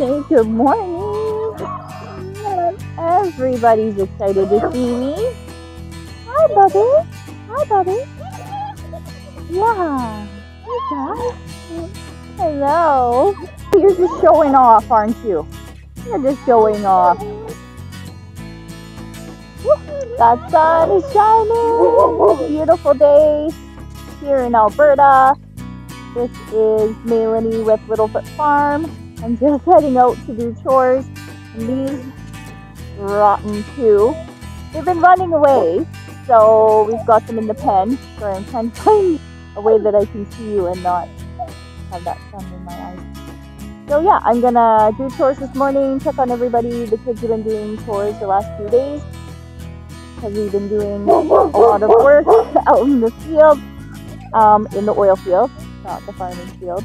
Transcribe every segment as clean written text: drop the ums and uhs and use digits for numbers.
say good morning. Everybody's excited to see me. Hi, Bubby. Hi, Bubby. Yeah. Hey, Jack. Hello. You're just showing off, aren't you? You're just showing off. That sun is shining. It's a beautiful day here in Alberta. This is Melanie with Littlefoot Farm. I'm just heading out to do chores. And these rotten two, they've been running away. So we've got them in the pen. So I'm trying to find a way that I can see you and not have that sun in my eyes. So yeah, I'm gonna do chores this morning, check on everybody. The kids have been doing chores the last few days because we've been doing a lot of work out in the field, in the oil field, not the farming field.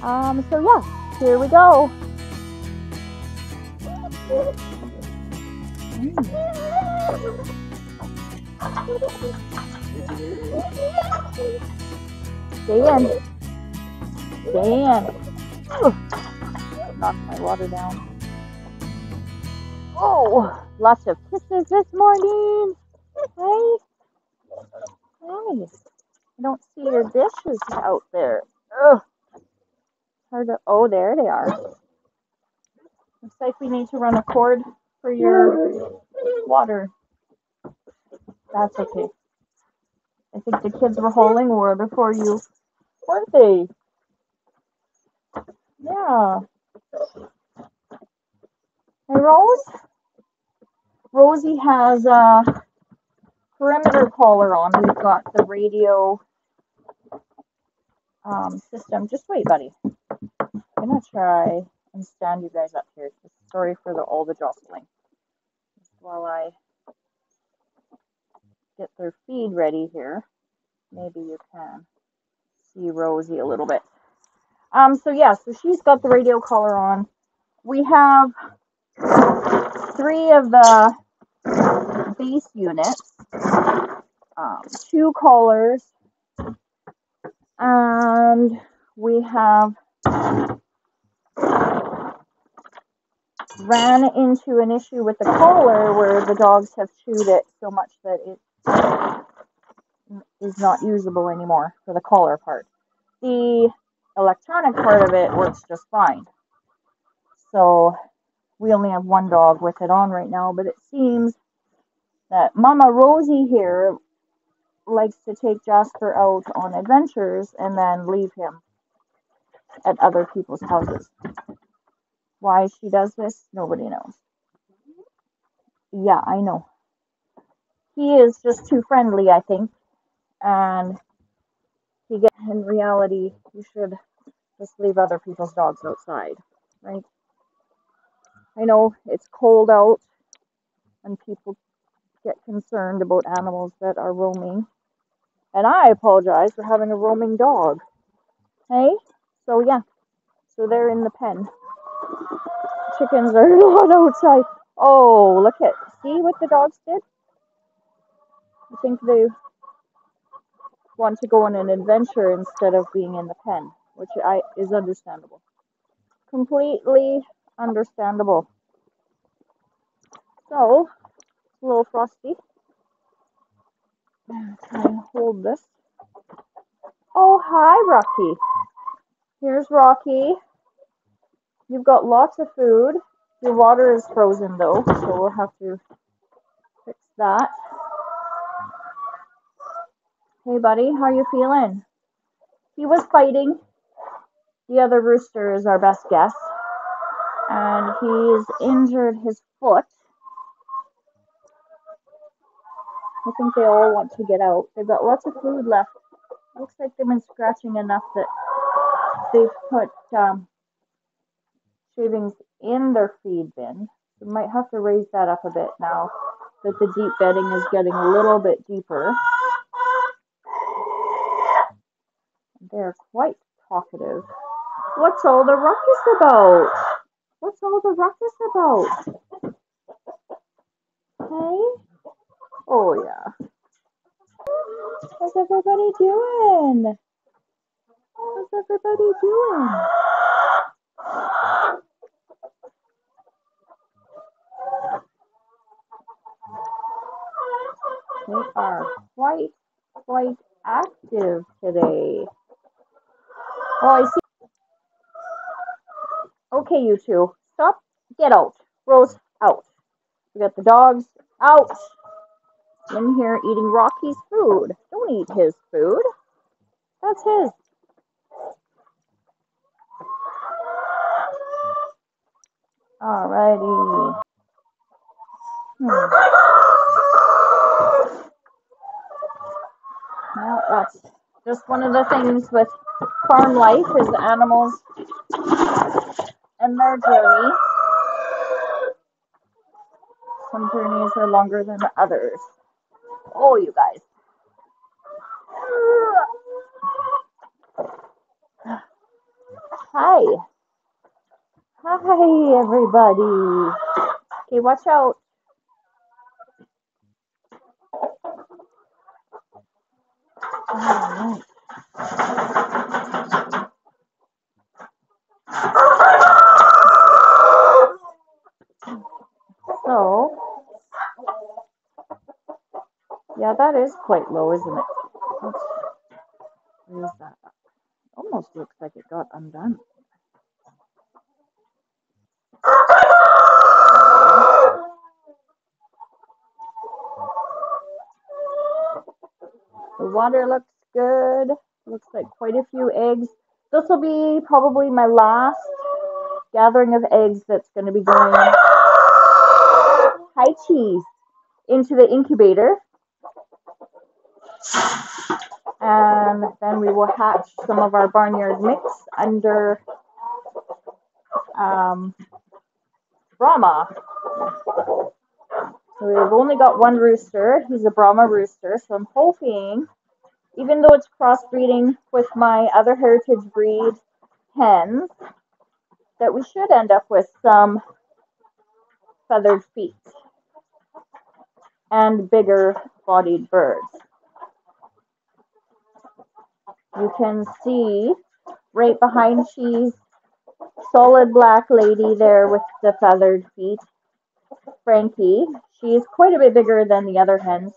So yeah, here we go. Stay in. Knock my water down. Oh, lots of kisses this morning. Nice. Nice. I don't see your dishes out there. Ugh. Hard to, oh, there they are. Looks like we need to run a cord for your water. That's okay. I think the kids were holding water for you, weren't they? Yeah. Hey, Rose. Rosie has a perimeter collar on. We've got the radio system. Just wait, buddy. I'm going to try and stand you guys up here. Sorry for all the jostling. While I get their feed ready here, maybe you can see Rosie a little bit. So yeah, so she's got the radio collar on. We have three of the base units, two collars, and we have ran into an issue with the collar where the dogs have chewed it so much that it is not usable anymore for the collar part. The electronic part of it works just fine. So we only have one dog with it on right now, but it seems that Mama Rosie here likes to take Jasper out on adventures and then leave him at other people's houses. Why she does this, nobody knows. Yeah, I know. He is just too friendly, I think. And in reality, you should just leave other people's dogs outside, right? I know it's cold out and people get concerned about animals that are roaming. And I apologize for having a roaming dog. Hey? So yeah, so they're in the pen. Chickens are not outside. Oh, look at, see what the dogs did? I think they want to go on an adventure instead of being in the pen, which is understandable. Completely understandable. So, a little frosty. I'm trying to hold this. Oh, hi, Rocky. Here's Rocky. You've got lots of food. Your water is frozen, though, so we'll have to fix that. Hey buddy, how you feeling? He was fighting. The other rooster is our best guess. And he's injured his foot. I think they all want to get out. They've got lots of food left. Looks like they've been scratching enough that they've put shavings in their feed bin. We might have to raise that up a bit now that the deep bedding is getting a little bit deeper. They're quite talkative. What's all the ruckus about? What's all the ruckus about? Hey? Oh, yeah. How's everybody doing? How's everybody doing? We are quite active today. Oh, I see. Okay, you two. Stop. Get out. Rose, out. We got the dogs. Out. In here eating Rocky's food. Don't eat his food. That's his. Alrighty. Well, that's just one of the things with farm life is animals and their journey. Some journeys are longer than others. Oh, you guys. Hi. Hi, everybody. Okay, watch out. All right. So, yeah, that is quite low, isn't it? Where is that? Almost looks like it got undone. The water looks good. Looks like quite a few eggs. This will be probably my last gathering of eggs that's going to be going high cheese into the incubator. And then we will hatch some of our barnyard mix under Brahma. So we've only got one rooster. He's a Brahma rooster. So I'm hoping, even though it's crossbreeding with my other heritage breed hens, that we should end up with some feathered feet and bigger bodied birds. You can see right behind she's solid black lady there with the feathered feet, Frankie. She is quite a bit bigger than the other hens.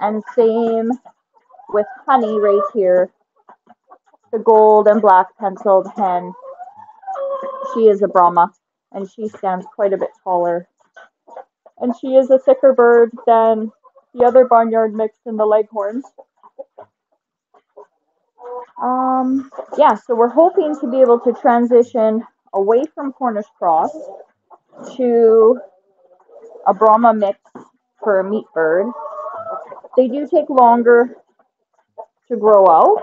And same with Honey right here, the gold and black penciled hen. She is a Brahma, and she stands quite a bit taller. And she is a thicker bird than the other barnyard mix in the Leghorns. Yeah, so we're hoping to be able to transition away from Cornish cross to a Brahma mix for a meat bird. They do take longer to grow out,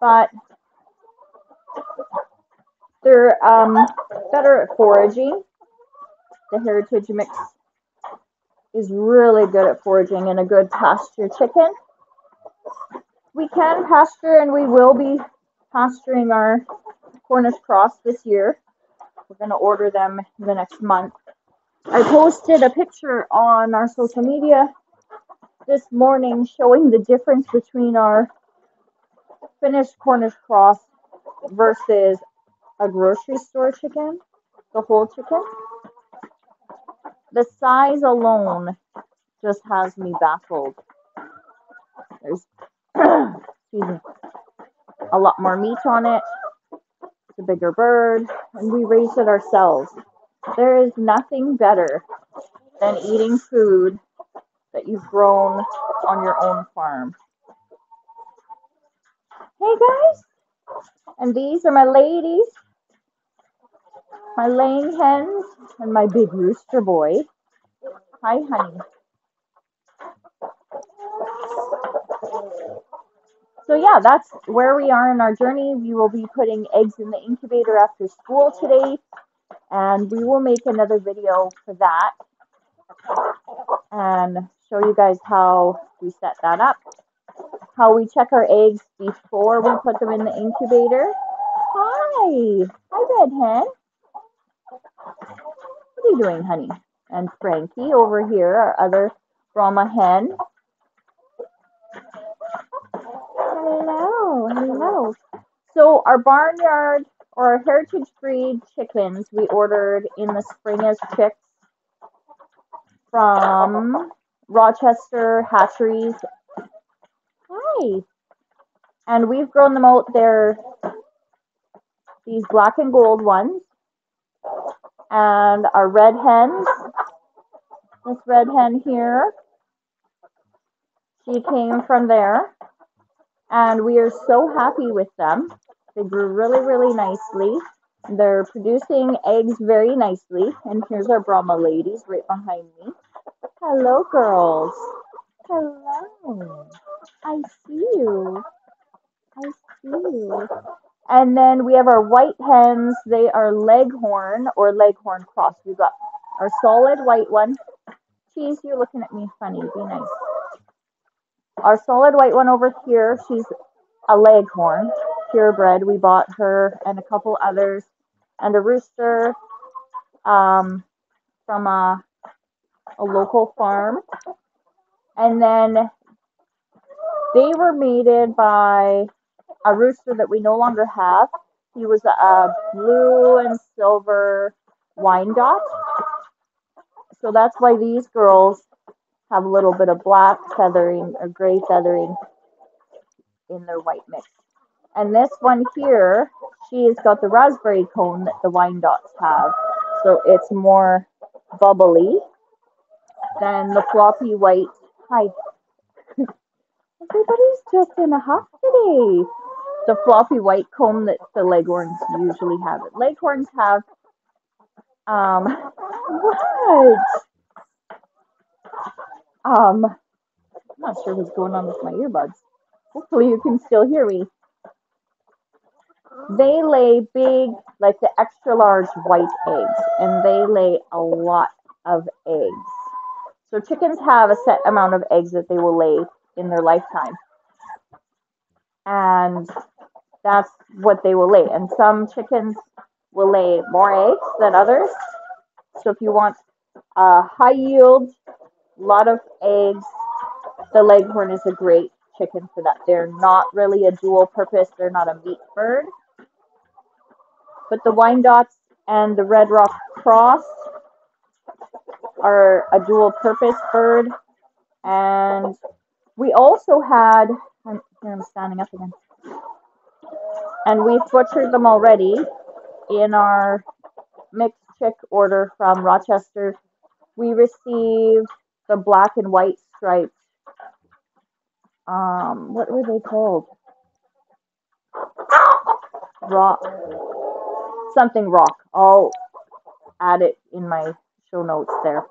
but they're better at foraging. The heritage mix is really good at foraging and a good pasture chicken. We can pasture, and we will be pasturing our Cornish cross this year. We're going to order them in the next month. I posted a picture on our social media this morning showing the difference between our finished Cornish cross versus a grocery store chicken, the whole chicken. The size alone just has me baffled. There's a lot more meat on it. It's a bigger bird, and we raised it ourselves. There is nothing better than eating food that you've grown on your own farm. Hey guys, and these are my ladies, my laying hens, and my big rooster boy. Hi, Honey. So yeah, that's where we are in our journey. We will be putting eggs in the incubator after school today. And we will make another video for that and show you guys how we set that up, how we check our eggs before we put them in the incubator. Hi! Hi, Red Hen. What are you doing, Honey? And Frankie over here, our other Brahma hen. Hello, hello. So our barnyard, or heritage breed chickens we ordered in the spring as chicks from Rochester Hatcheries. Hi. And we've grown them out. They're these black and gold ones. And our red hens. This red hen here. She came from there. And we are so happy with them. They grew really, really nicely. They're producing eggs very nicely. And here's our Brahma ladies right behind me. Hello, girls. Hello. I see you. I see you. And then we have our white hens. They are Leghorn or Leghorn cross. We've got our solid white one. Cheese, you're looking at me funny. Be nice. Our solid white one over here, she's a Leghorn, purebred. We bought her and a couple others, and a rooster from a local farm. And then they were mated by a rooster that we no longer have. He was a blue and silver Wyandotte. So that's why these girls have a little bit of black feathering or gray feathering in their white mix. And this one here, she has got the raspberry cone that the Wyandottes have. So it's more bubbly than the floppy white. Hi. Everybody's just in a huff today. The floppy white comb that the Leghorns usually have. Leghorns have, what? I'm not sure what's going on with my earbuds. Hopefully you can still hear me. They lay big, like the extra large white eggs, and they lay a lot of eggs. So chickens have a set amount of eggs that they will lay in their lifetime. And that's what they will lay. And some chickens will lay more eggs than others. So if you want a high yield, a lot of eggs, the Leghorn is a great chicken for that. They're not really a dual purpose. They're not a meat bird. But the Wyandottes and the Red Rock Cross are a dual purpose bird. And we also had, I'm standing up again. And we've butchered them already in our mixed chick order from Rochester. We received the black and white stripes. What were they called? Rock. Something rock. I'll add it in my show notes there.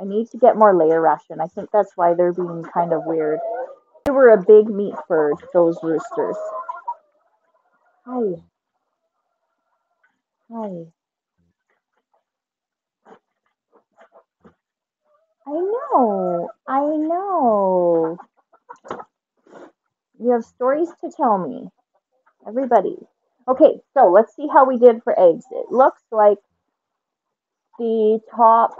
I need to get more layer ration. I think that's why they're being kind of weird. They were a big meat bird, those roosters. Hi. Hi. I know. I know. You have stories to tell me. Everybody. Okay, so let's see how we did for eggs. It looks like the top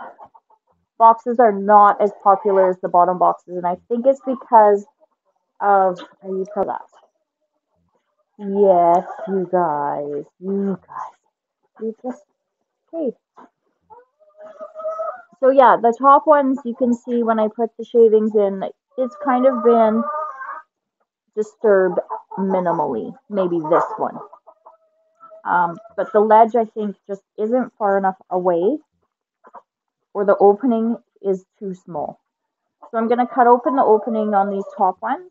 boxes are not as popular as the bottom boxes, and I think it's because of, are you pro that? Yes, you guys, you just, okay. So yeah, the top ones, you can see when I put the shavings in, it's kind of been disturbed minimally, maybe this one. But the ledge, I think, just isn't far enough away, or the opening is too small. So I'm going to cut open the opening on these top ones.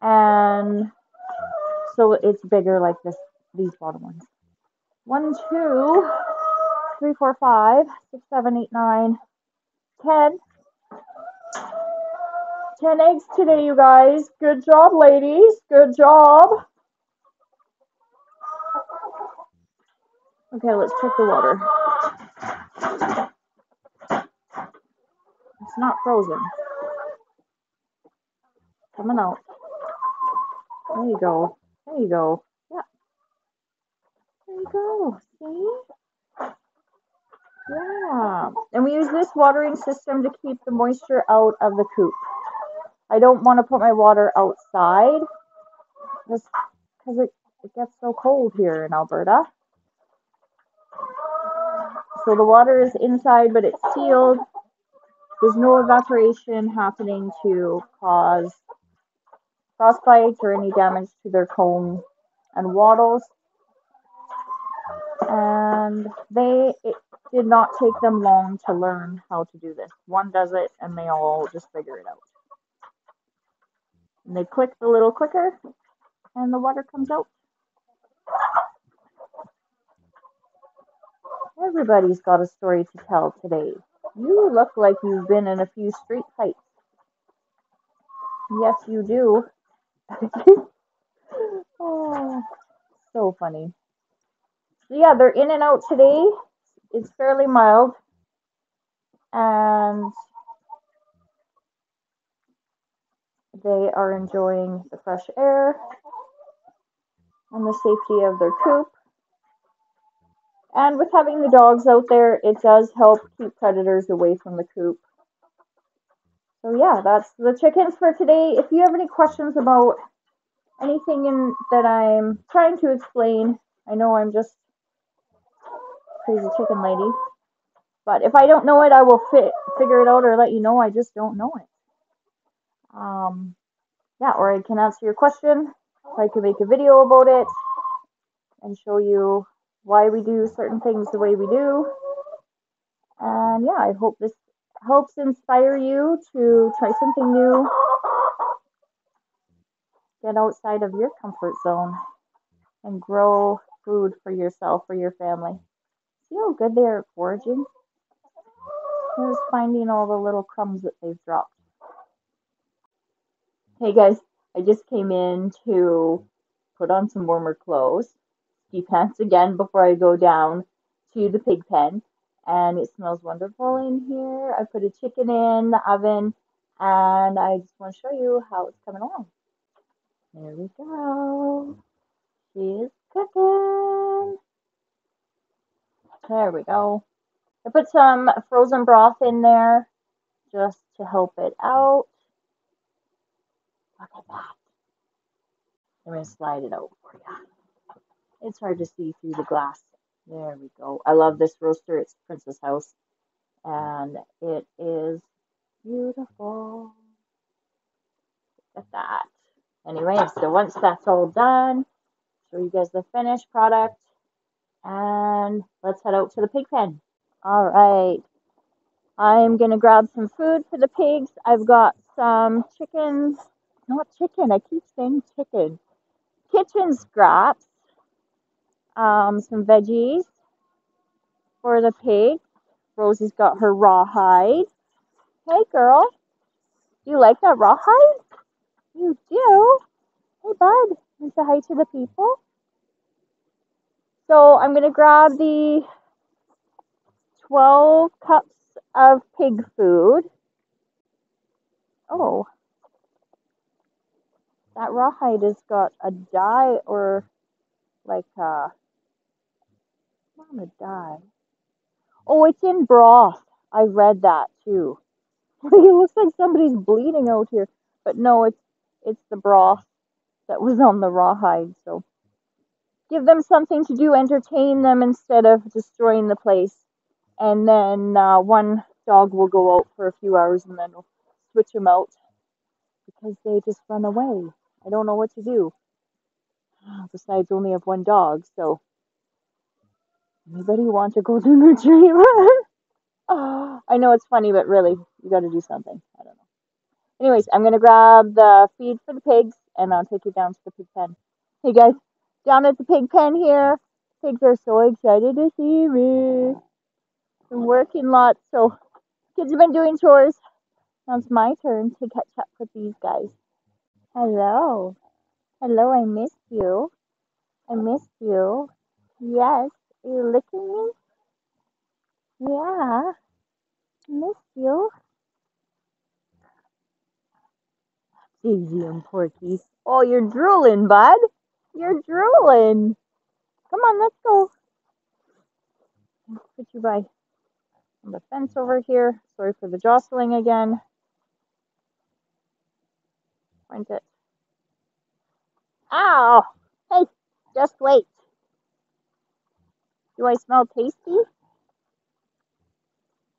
And so it's bigger like this, these bottom ones. 1, 2, 3, 4, 5, 6, 7, 8, 9, 10. 10 eggs today, you guys. Good job, ladies. Good job. Okay, let's check the water. It's not frozen. Coming out. There you go. There you go. Yeah. There you go. See? Yeah. And we use this watering system to keep the moisture out of the coop. I don't want to put my water outside just because it gets so cold here in Alberta. So the water is inside, but it's sealed. There's no evaporation happening to cause frostbite or any damage to their comb and wattles. And it did not take them long to learn how to do this. One does it and they all just figure it out. And they click the little clicker and the water comes out. Everybody's got a story to tell today. You look like you've been in a few street fights. Yes, you do. Oh, so funny. So yeah, they're in and out today. It's fairly mild. And they are enjoying the fresh air and the safety of their coop. And with having the dogs out there, it does help keep predators away from the coop. So yeah, that's the chickens for today. If you have any questions about anything that I'm trying to explain, I know I'm just crazy chicken lady. But if I don't know it, I will figure it out or let you know I just don't know it. Yeah, or I can answer your question. I can make a video about it and show you why we do certain things the way we do. And yeah, I hope this helps inspire you to try something new. Get outside of your comfort zone and grow food for yourself, for your family. See how good they are foraging? Here's finding all the little crumbs that they've dropped. Hey guys, I just came in to put on some warmer clothes. Ski pants again before I go down to the pig pen. And it smells wonderful in here. I put a chicken in the oven and I just want to show you how it's coming along. There we go. She is cooking. There we go. I put some frozen broth in there just to help it out. Look at that. I'm going to slide it out for you. It's hard to see through the glass. There we go. I love this roaster. It's Princess House. And it is beautiful. Look at that. Anyway, so once that's all done, show you guys the finished product. And let's head out to the pig pen. All right. I'm going to grab some food for the pigs. I've got some chickens. Not chicken. I keep saying chicken. Kitchen scraps. Some veggies for the pig. Rosie's got her rawhide. Hey, girl. Do you like that rawhide? You do? Hey, bud. And say hi to the people. So I'm going to grab the 12 cups of pig food. Oh. That rawhide has got a dye or like a... Not a dye. Oh, it's in broth. I read that too. It looks like somebody's bleeding out here. But no, it's the broth that was on the rawhide. So give them something to do. Entertain them instead of destroying the place. And then one dog will go out for a few hours and then we'll switch them out. Because they just run away. I don't know what to do. Besides, only have one dog, so... Anybody want to go to golden retriever? I know it's funny, but really, you got to do something. I don't know. Anyways, I'm going to grab the feed for the pigs, and I'll take you down to the pig pen. Hey guys, down at the pig pen here. Pigs are so excited to see me. Been working lots, so kids have been doing chores. Now it's my turn to catch up with these guys. Hello. Hello, I missed you. I missed you. Yes, are you licking me? Yeah, I missed you. Daisy and Porky. Oh, you're drooling, bud. You're drooling. Come on, let's go. Let's put you by on the fence over here. Sorry for the jostling again. Point it. Ow! Hey, just wait. Do I smell tasty?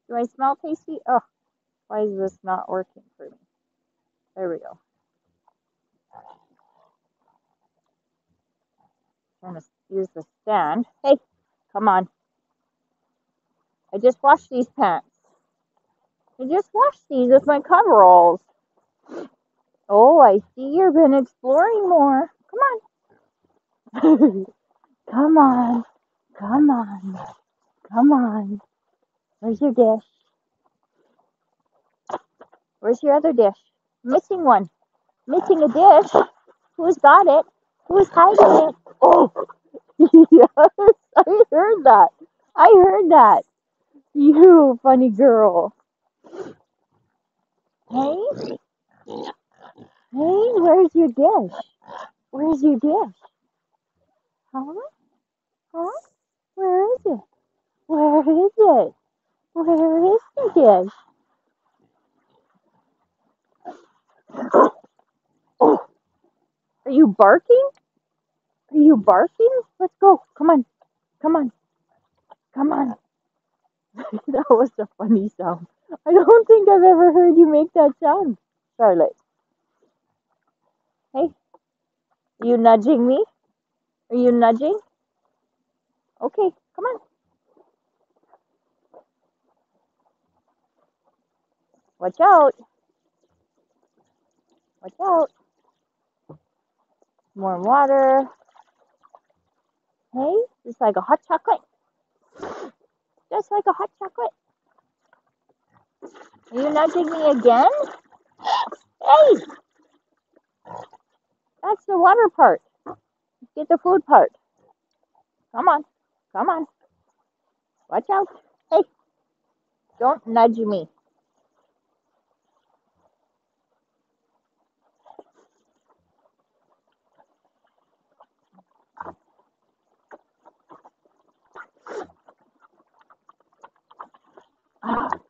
Do I smell tasty? Oh, Why is this not working for me? There we go. I'm gonna use the stand. Hey, come on. I just washed these pants. I just washed these with my coveralls. Oh, I see you've been exploring more. Come on. Come on. Come on. Come on. Where's your dish? Where's your other dish? Missing one. Missing a dish. Who's got it? Who's hiding it? Oh, yes, I heard that. I heard that. You funny girl. Hey? Hey, where's your dish? Where's your dish? Huh? Huh? Where is it? Where is it? Where is the dish? Oh, are you barking? Are you barking? Let's go. Come on. Come on. Come on. That was a funny sound. I don't think I've ever heard you make that sound, Charlotte. Hey, are you nudging me? Are you nudging? Okay, come on. Watch out. Watch out. More water. Hey, just like a hot chocolate. Just like a hot chocolate. Are you nudging me again? Hey! That's the water part. Let's get the food part. Come on. Come on. Watch out. Hey! Don't nudge me.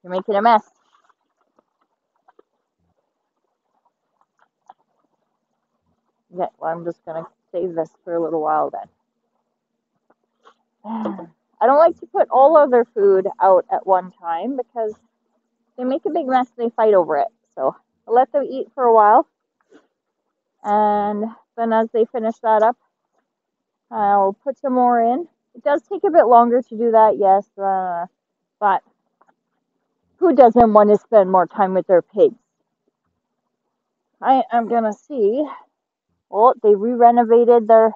You're making a mess. Yeah, well, I'm just going to save this for a little while then. I don't like to put all of their food out at one time because they make a big mess and they fight over it. So I'll let them eat for a while. And then as they finish that up, I'll put some more in. It does take a bit longer to do that, yes, but who doesn't want to spend more time with their pigs? I am going to see. Well, they re-renovated their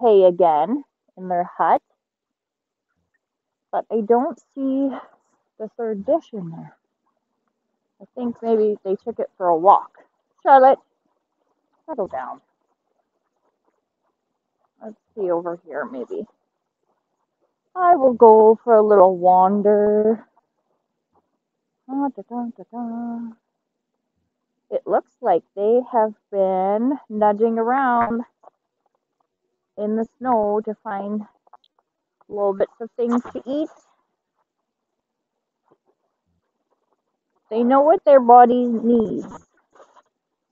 hay again in their hut. But I don't see the third dish in there. I think maybe they took it for a walk. Charlotte, settle down. Let's see over here maybe. I will go for a little wander. It looks like they have been nudging around in the snow to find little bits of things to eat. They know what their body needs.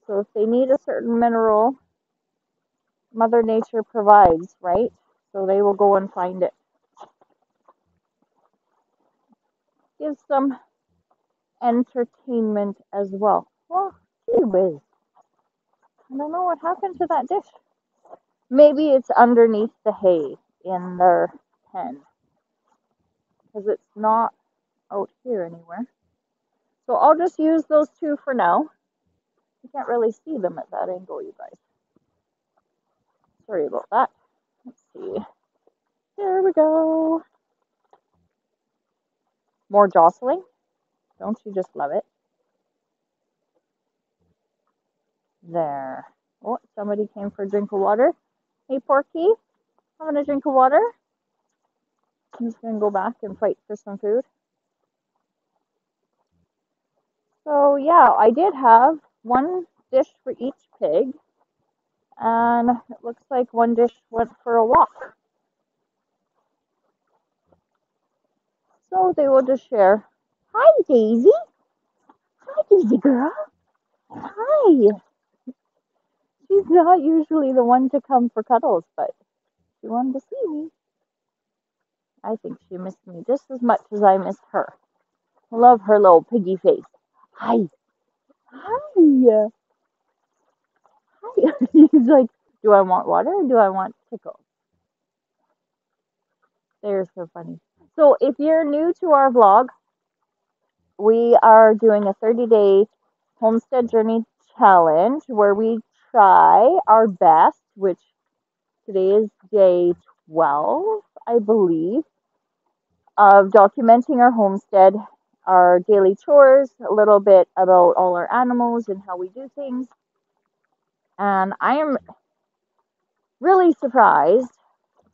So if they need a certain mineral, Mother Nature provides, right? So they will go and find it. Gives them entertainment as well. Well, gee whiz. I don't know what happened to that dish. Maybe it's underneath the hay in their pen. Because it's not out here anywhere. So I'll just use those two for now. You can't really see them at that angle, you guys. Sorry about that. Let's see. There we go. More jostling. Don't you just love it? There. Oh, somebody came for a drink of water. Hey, Porky, having a drink of water? I'm just going to go back and fight for some food. So, yeah, I did have one dish for each pig. And it looks like one dish went for a walk. So they will just share. Hi, Daisy. Hi, Daisy girl. Hi. She's not usually the one to come for cuddles, but she wanted to see me. I think she missed me just as much as I missed her. Love her little piggy face. Hi. Hi. Hi. She's like, do I want water or do I want pickles? They're so funny. So if you're new to our vlog, we are doing a 30-day homestead journey challenge where we try our best, which today is day 12, I believe, of documenting our homestead, our daily chores, a little bit about all our animals and how we do things. And I am really surprised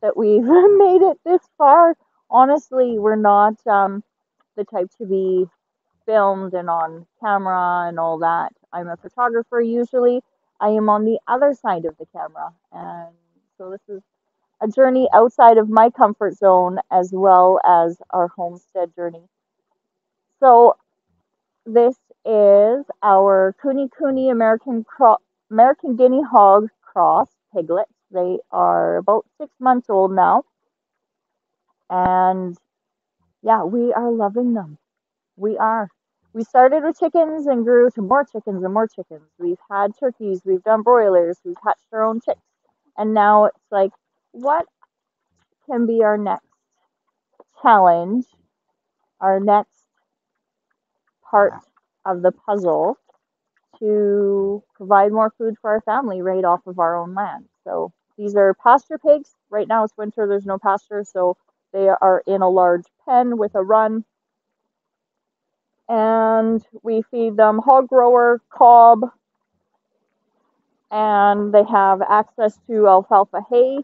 that we've made it this far. Honestly, we're not the type to be filmed and on camera and all that. I'm a photographer usually. I am on the other side of the camera. And so this is a journey outside of my comfort zone as well as our homestead journey. So this is our KuneKune American Guinea Hog cross piglets. They are about 6 months old now. And yeah, we are loving them. We are. We started with chickens and grew to more chickens and more chickens. We've had turkeys. We've done broilers. We've hatched our own chicks. And now it's like, what can be our next challenge, our next part of the puzzle to provide more food for our family right off of our own land? So these are pasture pigs. Right now it's winter, there's no pasture, so they are in a large pen with a run. And we feed them hog grower, cob, and they have access to alfalfa hay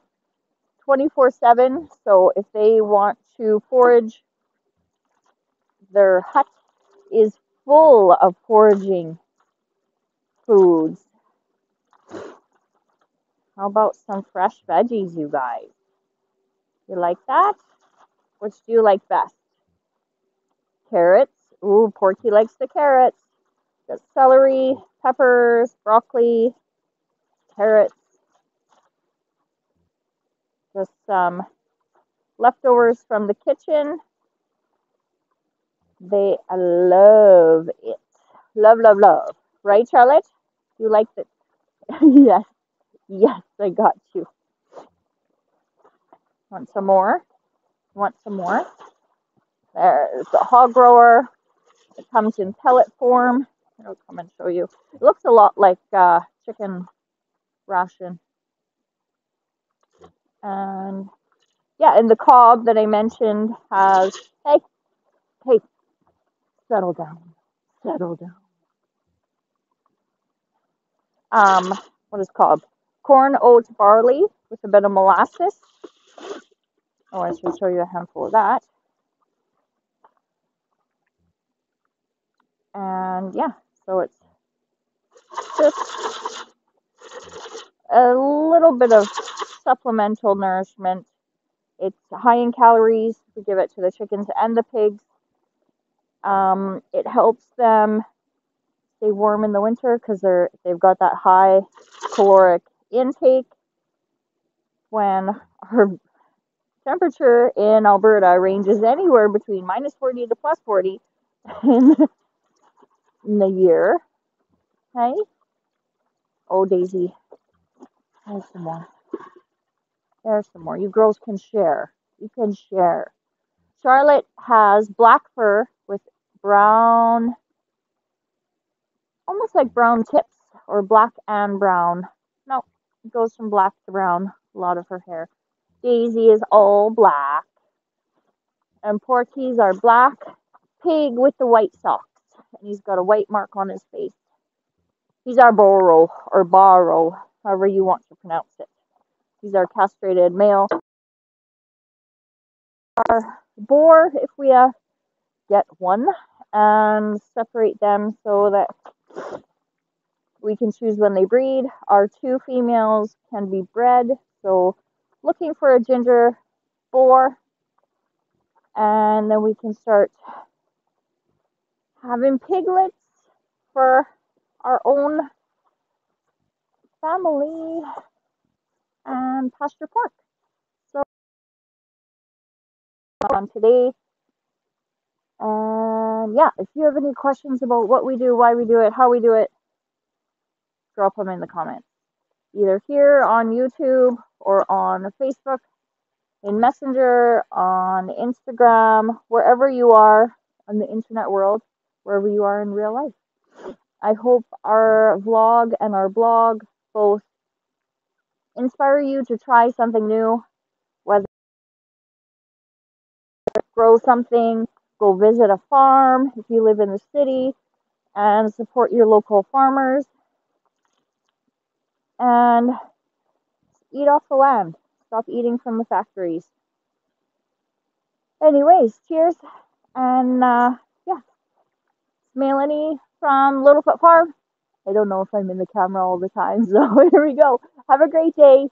24/7. So if they want to forage, their hut is full of foraging foods. How about some fresh veggies, you guys? You like that? Which do you like best? Carrots. Ooh, Porky likes the carrots. Got celery, peppers, broccoli, carrots. Just some leftovers from the kitchen. They love it. Love, love, love. Right, Charlotte? You like it? Yes. Yes, I got you. Want some more? Want some more? There's the hog grower. It comes in pellet form. I'll come and show you. It looks a lot like chicken ration. And yeah, and the cob that I mentioned has, hey, hey, settle down, settle down. What is cob? Corn, oats, barley with a bit of molasses. Oh, I should show you a handful of that. And yeah, so it's just a little bit of supplemental nourishment. It's high in calories. We give it to the chickens and the pigs. It helps them stay warm in the winter because they've got that high caloric intake. When our temperature in Alberta ranges anywhere between -40 to +40 in the year. Hey, oh Daisy, there's some more. There's some more. You girls can share. You can share. Charlotte has black fur with brown, almost like brown tips, or black and brown. No, it goes from black to brown, a lot of her hair. Daisy is all black. And Porky's our black pig with the white socks. And he's got a white mark on his face. He's our Boro, or Baro, however you want to pronounce it. He's our castrated male. Our boar, if we get one, and separate them so that we can choose when they breed. Our two females can be bred, so looking for a ginger boar, and then we can start having piglets for our own family and pasture pork. So on today, And yeah, if you have any questions about what we do, why we do it, how we do it, drop them in the comments. Either here on YouTube or on Facebook, in Messenger, on Instagram, wherever you are on the internet world, wherever you are in real life. I hope our vlog and our blog both inspire you to try something new, whether you grow something, go visit a farm if you live in the city, and support your local farmers. And eat off the land. Stop eating from the factories. Anyways, cheers. And yeah, Melanie from Littlefoot Farm. I don't know if I'm in the camera all the time, so here we go. Have a great day.